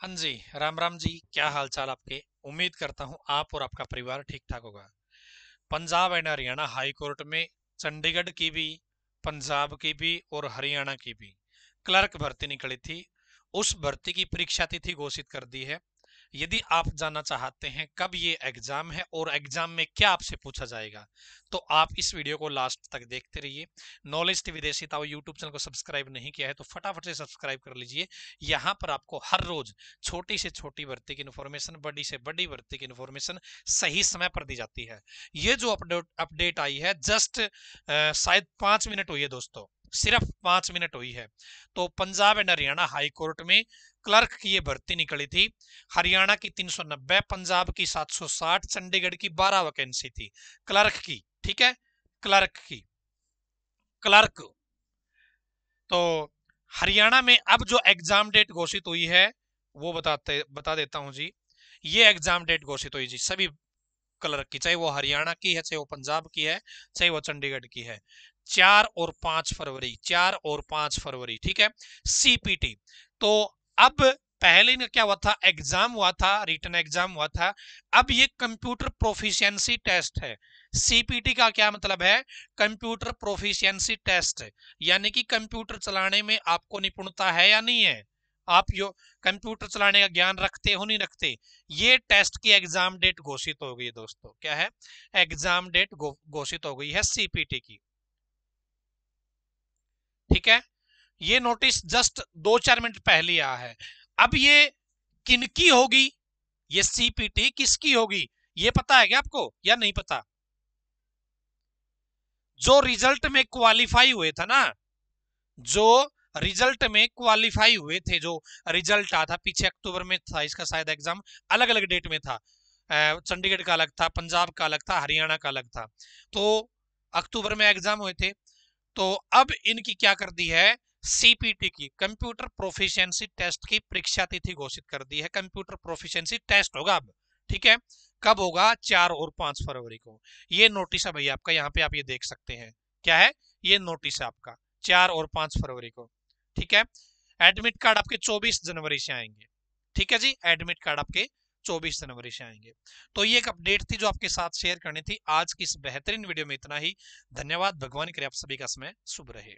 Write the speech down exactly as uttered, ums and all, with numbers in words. हाँ जी, राम राम जी, क्या हाल चाल आपके। उम्मीद करता हूँ आप और आपका परिवार ठीक ठाक होगा। Punjab and Haryana high court में चंडीगढ़ की भी, पंजाब की भी और हरियाणा की भी क्लर्क भर्ती निकली थी। उस भर्ती की परीक्षा तिथि घोषित कर दी है। यदि आप जानना चाहते हैं कब ये एग्जाम है और एग्जाम में क्या आपसे पूछा जाएगा तो आप इस वीडियो को लास्ट तक देखते रहिए। नॉलेज टीवी देसी ताऊ यूट्यूब चैनल को सब्सक्राइब नहीं किया है तो फटाफट से सब्सक्राइब कर लीजिए। यहाँ पर आपको हर रोज छोटी से छोटी भर्ती की इन्फॉर्मेशन, बड़ी से बड़ी भर्ती की इन्फॉर्मेशन सही समय पर दी जाती है। ये जो अपडेट अपडेट आई है जस्ट शायद पांच मिनट हुई है दोस्तों, सिर्फ पांच मिनट हुई है। तो Punjab and Haryana high court में क्लर्क की ये भर्ती निकली थी। हरियाणा की तीन सौ नब्बे, पंजाब की सात सौ साठ, चंडीगढ़ की बारह वैकेंसी थी क्लर्क की। ठीक है, क्लर्क की क्लर्क तो हरियाणा में अब जो एग्जाम डेट घोषित हुई है वो बताते बता देता हूं जी। ये एग्जाम डेट घोषित हुई जी सभी क्लर्क की, चाहे वो हरियाणा की है, चाहे वो पंजाब की है, चाहे वो चंडीगढ़ की है। चार और पांच फरवरी चार और पांच फरवरी ठीक है, सीपीटी। तो अब पहले में क्या हुआ था, एग्जाम हुआ था, रिटन एग्जाम हुआ था। अब ये कंप्यूटर प्रोफिशिएंसी टेस्ट है। सीपीटी का क्या मतलब है, कंप्यूटर प्रोफिशिएंसी टेस्ट, यानी कि कंप्यूटर चलाने में आपको निपुणता है या नहीं है, आप यो कंप्यूटर चलाने का ज्ञान रखते हो नहीं रखते। ये टेस्ट की एग्जाम डेट घोषित हो गई दोस्तों। क्या है, एग्जाम डेट घोषित हो गई है सीपीटी की। ठीक है, ये नोटिस जस्ट दो चार मिनट पहले आया है। अब ये किनकी होगी, ये सीपीटी किसकी होगी, ये पता है क्या आपको या नहीं पता। जो रिजल्ट में क्वालिफाई हुए था ना, जो रिजल्ट में क्वालिफाई हुए थे, जो रिजल्ट आया था पीछे अक्टूबर में था इसका शायद एग्जाम, अलग अलग डेट में था। चंडीगढ़ का अलग था, पंजाब का अलग था, हरियाणा का अलग था। तो अक्टूबर में एग्जाम हुए थे। तो अब इनकी क्या कर दी है, सीपीटी की कंप्यूटर प्रोफिशिएंसी टेस्ट की परीक्षा तिथि घोषित कर दी है। कंप्यूटर प्रोफिशिएंसी टेस्ट होगा अब। ठीक है, कब होगा, चार और पांच फरवरी को। ये नोटिस है भैया आपका, यहाँ पे आप ये देख सकते हैं। क्या है, ये नोटिस है आपका चार और पांच फरवरी को। ठीक है, एडमिट कार्ड आपके चौबीस जनवरी से आएंगे। ठीक है जी, एडमिट कार्ड आपके चौबीस जनवरी से आएंगे। तो ये एक अपडेट थी जो आपके साथ शेयर करनी थी। आज की इस बेहतरीन वीडियो में इतना ही। धन्यवाद। भगवान करे आप सभी का समय शुभ रहे।